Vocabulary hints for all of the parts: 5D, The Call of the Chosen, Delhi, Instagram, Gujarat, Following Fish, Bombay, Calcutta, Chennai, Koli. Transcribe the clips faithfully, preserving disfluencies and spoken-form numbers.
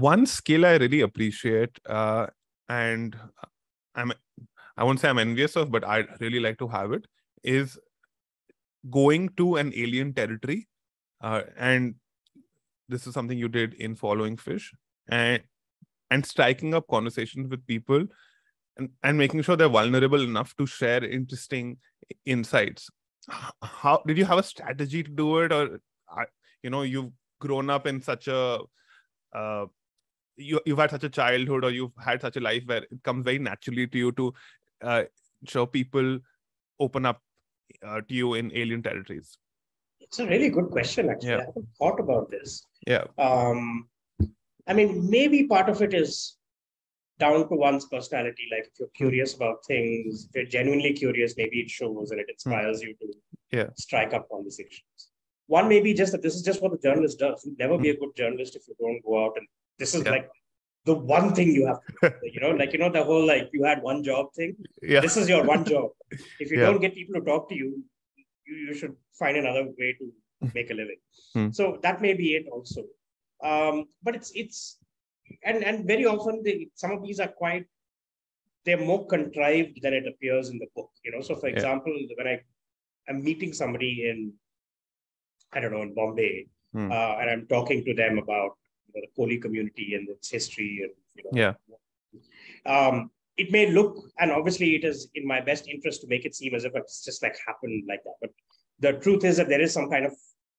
one skill I really appreciate, uh, and I'm, I won't say I'm envious of, but I'd really like to have it, is going to an alien territory. Uh, and this is something you did in Following Fish, and and striking up conversations with people and, and making sure they're vulnerable enough to share interesting insights. How did you have a strategy to do it? Or, you know, you've grown up in such a, uh, you, you've had such a childhood, or you've had such a life where it comes very naturally to you to uh, show people open up uh, to you in alien territories? It's a really good question, actually. Yeah. I haven't thought about this. Yeah. Um, I mean, maybe part of it is down to one's personality. Like, if you're curious about things, if you're genuinely curious, maybe it shows and it inspires mm. you to yeah. strike up conversations. One may be just that this is just what the journalist does. You'll never mm. be a good journalist if you don't go out. And this is yeah. like the one thing you have to do. You know, like, you know, the whole, like, you had one job thing. Yeah. This is your one job. If you yeah. don't get people to talk to you, you, you should find another way to make a living. Mm. So that may be it also. Um, but it's, it's, and, and very often they, some of these are quite, they're more contrived than it appears in the book, you know? So for yeah. example, when I, I'm meeting somebody in, I don't know, in Bombay, hmm. uh, and I'm talking to them about, you know, the Koli community and its history and, you know, yeah. um, it may look, and obviously it is in my best interest to make it seem as if it's just like happened like that. But the truth is that there is some kind of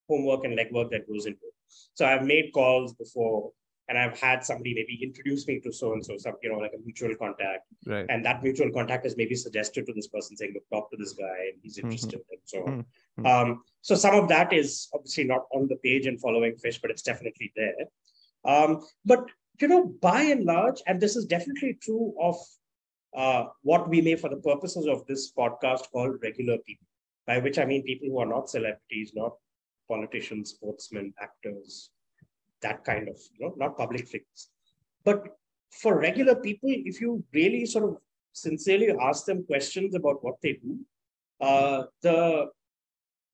homework and legwork that goes into it. So I've made calls before, and I've had somebody maybe introduce me to so-and-so, some, you know, like a mutual contact. Right. And that mutual contact is maybe suggested to this person saying, look, talk to this guy, and he's interested, mm-hmm. and so on. Mm-hmm. Um, so some of that is obviously not on the page in Following Fish, but it's definitely there. Um, but, you know, by and large, and this is definitely true of uh, what we may, for the purposes of this podcast, call regular people, by which I mean people who are not celebrities, not politicians, sportsmen, actors, that kind of, you know, not public figures. But for regular people, if you really sort of sincerely ask them questions about what they do, uh, the,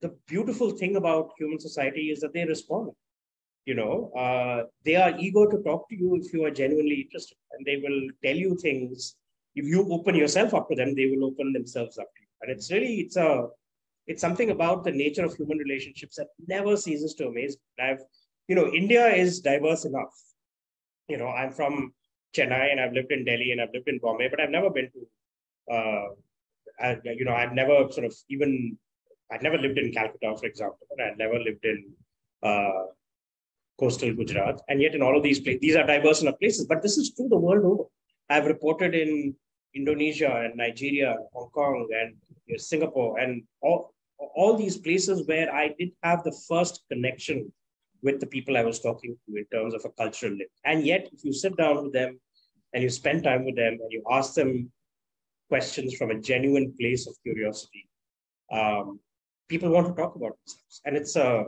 the beautiful thing about human society is that they respond. You know, uh, they are eager to talk to you if you are genuinely interested, and they will tell you things. If you open yourself up to them, they will open themselves up to you. And it's really, it's a, It's something about the nature of human relationships that never ceases to amaze me. I've, you know, India is diverse enough. You know, I'm from Chennai, and I've lived in Delhi, and I've lived in Bombay, but I've never been to, uh, I, you know, I've never sort of even, I've never lived in Calcutta, for example, and I've never lived in uh, coastal Gujarat. And yet in all of these places, these are diverse enough places, but this is true the world over. I've reported in Indonesia and Nigeria, and Hong Kong, and, you know, Singapore, and all, all these places where I did have the first connection with the people I was talking to in terms of a cultural link. And yet, if you sit down with them and you spend time with them and you ask them questions from a genuine place of curiosity, um, people want to talk about themselves. And it's, uh,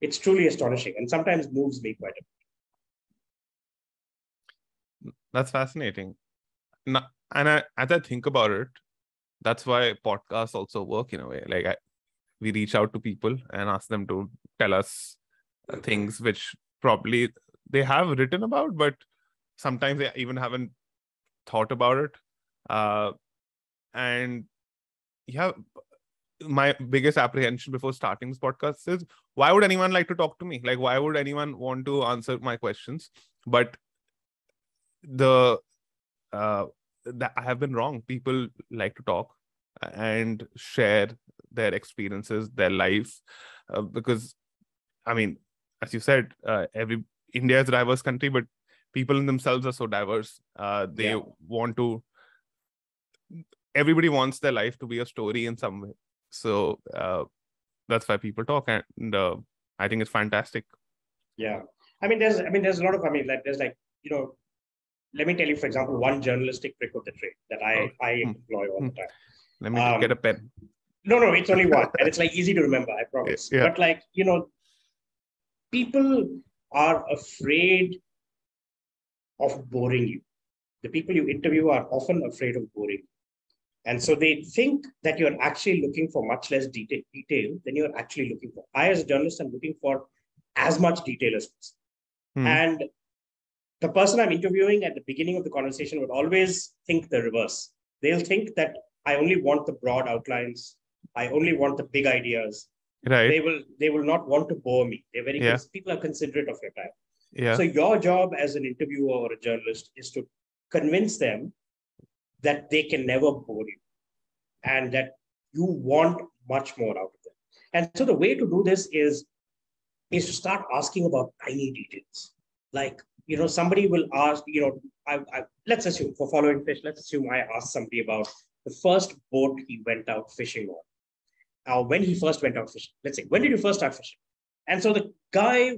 it's truly astonishing, and sometimes moves me quite a bit. That's fascinating. And I, as I think about it, that's why podcasts also work in a way. Like, I, we reach out to people and ask them to tell us things which probably they have written about, but sometimes they even haven't thought about it. Uh, and yeah, my biggest apprehension before starting this podcast is, why would anyone like to talk to me? Like, why would anyone want to answer my questions? But the, uh, that I have been wrong. People like to talk and share their experiences, their life, uh, because, I mean, as you said, uh, every India is a diverse country, but people in themselves are so diverse. Uh, they yeah. want to, everybody wants their life to be a story in some way. So uh, that's why people talk. And uh, I think it's fantastic. Yeah. I mean, there's, I mean, there's a lot of, I mean, like, there's like, you know, let me tell you, for example, one journalistic trick of the trade that I, okay. I employ all the time. Let me um, get a pen. No, no, it's only one. And it's like easy to remember, I promise. Yeah. But like, you know, people are afraid of boring you. The people you interview are often afraid of boring you. And so they think that you're actually looking for much less detail, detail than you're actually looking for. I, as a journalist, am looking for as much detail as possible. Hmm. And the person I'm interviewing at the beginning of the conversation would always think the reverse. They'll think that I only want the broad outlines. I only want the big ideas. Right. They will they will not want to bore me. They're very yeah. people are considerate of your time. Yeah. So your job as an interviewer or a journalist is to convince them that they can never bore you and that you want much more out of them. And so the way to do this is, is to start asking about tiny details. Like, you know, somebody will ask, you know, I, I, let's assume for Following Fish, let's assume I asked somebody about the first boat he went out fishing on. Now, when he first went out fishing, let's say, when did you first start fishing? And so the guy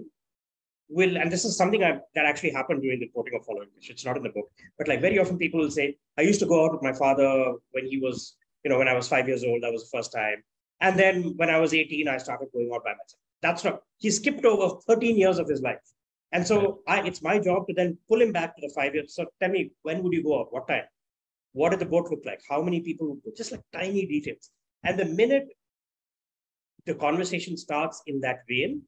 will, and this is something I've, that actually happened during the reporting of Following Fish. It's not in the book, but like very often people will say, I used to go out with my father when he was, you know, when I was five years old, that was the first time. And then when I was eighteen, I started going out by myself. That's not, he skipped over thirteen years of his life. And so I, it's my job to then pull him back to the five years. So tell me, when would you go out? What time? What did the boat look like? How many people would go? Just like tiny details. And the minute the conversation starts in that vein,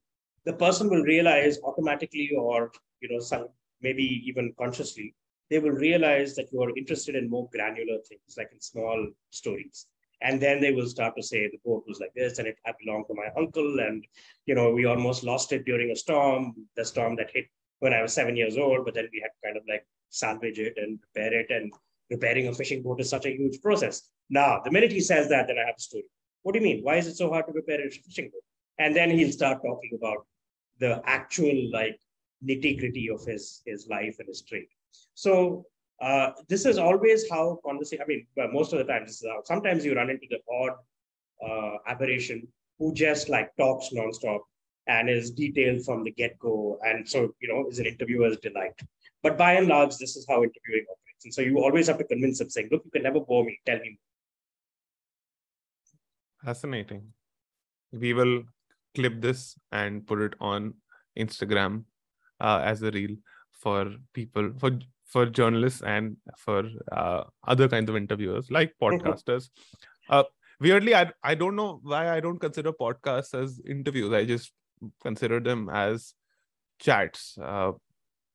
the person will realize automatically, or you know, some, maybe even consciously, they will realize that you are interested in more granular things, like in small stories. And then they will start to say, the boat was like this, and it belonged to my uncle, and you know, we almost lost it during a storm, the storm that hit when I was seven years old, but then we had to kind of like salvage it and repair it, and repairing a fishing boat is such a huge process. Now, the minute he says that, then I have a story. What do you mean? Why is it so hard to repair a fishing boat? And then he'll start talking about the actual like nitty-gritty of his, his life and his trade. So uh, this is always how conversation, I mean, most of the time, this is how, sometimes you run into the odd uh, aberration who just like talks nonstop and is detailed from the get-go. And so, you know, is an interviewer's delight. But by and large, this is how interviewing operates. And so you always have to convince them, saying, look, you can never bore me, tell me more. Fascinating. We will clip this and put it on Instagram uh, as a reel for people, for for journalists and for uh, other kinds of interviewers like podcasters. uh, weirdly, I I don't know why I don't consider podcasts as interviews. I just consider them as chats. Uh,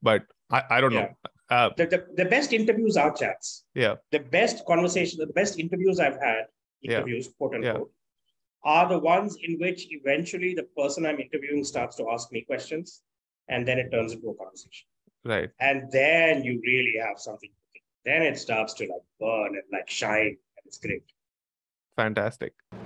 but I, I don't yeah. know. Uh, the, the the best interviews are chats. Yeah. The best conversations, the best interviews I've had. Interviews, yeah. quote unquote, yeah. are the ones in which eventually the person I'm interviewing starts to ask me questions, and then it turns into a conversation. Right. And then you really have something. Then it starts to like burn and like shine, and it's great. Fantastic.